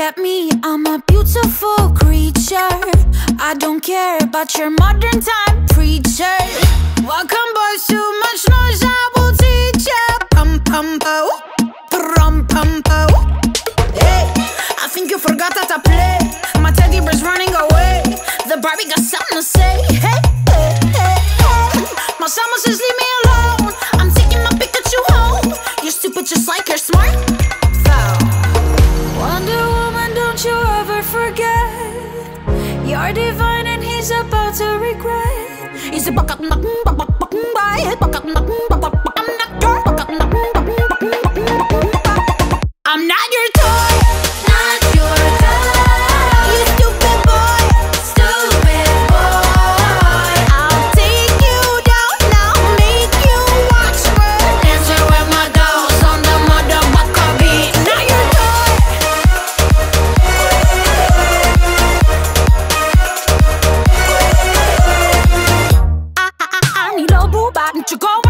at me, I'm a beautiful creature. I don't care about your modern time preacher. Welcome boys, too much noise, I will teach ya. Pum pum pow, pum pum pow. Hey, I think you forgot that I play. My teddy bear's running away. The Barbie got something to say. Hey, hey, hey, hey. My summer says leave me alone. I'm taking my Pikachu home. You're stupid just like you're smart. You're divine and he's about to regret. He's a buck up, buck up, buck up, buck up, buck up, buck up. I'm not your buck up, buck up, buck up, buck up. I'm not your toy, not your toy. You stupid boy, I'll take you down now, make you watch me dancing with my dolls on the motherfucker beat. Not your toy. You go.